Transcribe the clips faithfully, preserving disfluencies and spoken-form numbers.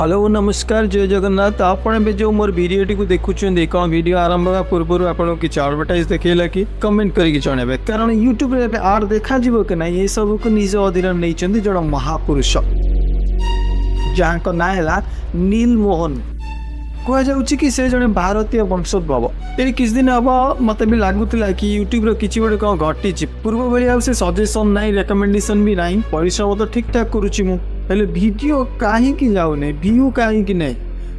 Hello नमस्कार जय जगन्नाथ। आपण बे जो मोर भिडियो को देखुं कौन भिड आरंभ पूर्व आपको किसी आडभटाइज देखला कि कमेंट करके जनइबे कारण यूट्यूब रे आर देखा जीव कि ना ये सब को निज अधीन नहीं जन महापुरुष जहाँ ना है नीलमोहन कहु कि से जड़े भारतीय वंशोद्भव तेरे किसी दिन हम मत भी लगुला कि यूट्यूब किसी गोटे कौन घटी पूर्व भाई आ सजेसन ना रेकमेंडेसन भी ना परिश्रम तो ठीक ठाक करुच्ची मुझे भिडियो कहीं जाऊने भ्यू कहीं ना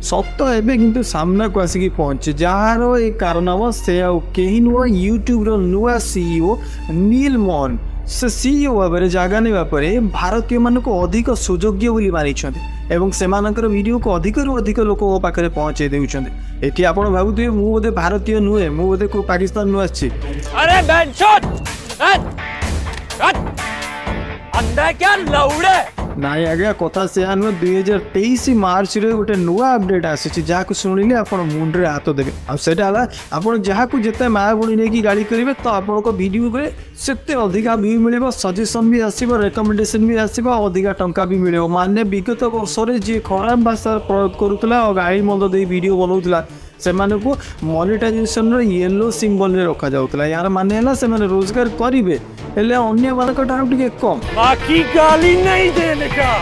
सत एवं किंतु सामना को आसिक पहुँचे जार ये कारण हम से आई नुह यूट्यूब्र नुआ सीईओ नीलमोहन से सीईओ भाव जगह ने भारतीय मानक अधिक सुयोग्य बोली मानी एवं से वीडियो को अधिकरू अधिक लोक पाखे पहुँचे देते ये आप भावुए मु बोधे भारतीय नुहे मु बोधे को पाकिस्तान नु आसी नाई आज्ञा कथा से नुह दुई हजार तेईस मार्च रे गोटे नुआ अपडेट आसी जहाँ शुणिले आप मुंडे हाथ देवे आईटा आपन जहाँ जिते माँ बोली नहीं गाड़ी करेंगे तो आपको भिडियो से अधिका व्यू मिले सजेसन भी आसो रेकमेंडेसन भी आसो अधिका टंका भी मिले माने विगत वर्ष जी खराब भाषार प्रयोग करूला और गाड़ी मंद दे भिड बनाऊला से मानू मॉनिटाइजेशन येलो सिंबल रे रखा जाऊला यार माने हैला से माने रोजगार करेंगे हेले अन्य मानक कम बाकी गाली नहीं देने का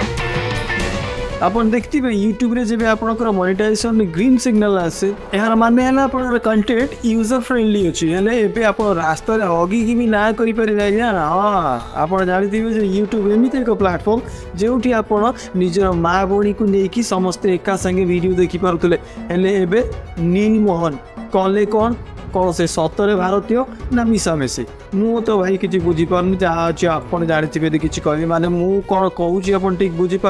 आप देखते हैं यूट्यूब रे जब आपनकर मॉनिटाइजेशन ग्रीन सिग्नल आसे यार माने हैला आपनकर कंटेंट यूजर फ्रेंडली अछि हेले एबे आपन रास्ता रे हगी कि भी ना करि पारे ना हां आपन जानि दिबे जे यूट्यूब एमिते एक प्लेटफार्म जेउठी आपन निजर मां बोणी को लेकी समस्त एका संगे वीडियो देखि पारतले हेले एबे नीलमोहन कले कोन कौन से सतरे भारतीय ना मिसामिशी मु तो भाई किसी बुझीपार जहाँ अच्छे आपड़ जाथे कि मानने मुझे कौन कहूँ आप बुझीपे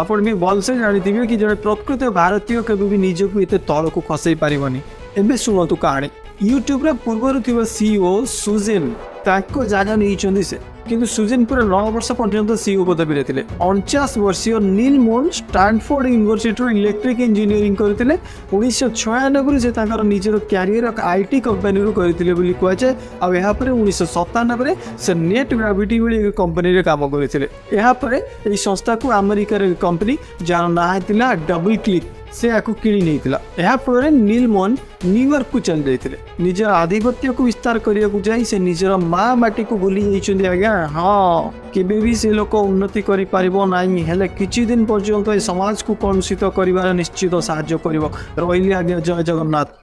आप भल से जाथे कि जो प्रकृत भारतीय केवल भी निजक ये तौक खसई पारनि एवं शुणु कहानी यूट्यूब्रे पूर्वर सीईओ सुजेन जगह नहीं से किंतु सुजेन पूरा नौ वर्ष पर्यंत सीईओ पद भी रहते उनचास वर्षीय Neal Mohan Stanford university electric engineering करते उन्नीस छियानबे से निजर क्यारियर आईटी कंपनी करते कहुए आपर उन्नीस सतानबे से नेट ग्राविटी भाई कंपनी काम करते संस्था को अमेरिकार कंपनी जार ना है डबल क्लिक से आपको किफल नीलमोहन न्यूयॉर्क को चल जाते निजर आधिपत्य को विस्तार करने को जाई से निजर माँ माटी को भूली जाइए आज्ञा हाँ केबे भी से लोक उन्नति करें किसी दिन पर्यंत समाज को कलुषित कर निश्चित साहय कर रही आज्ञा जय जगन्नाथ।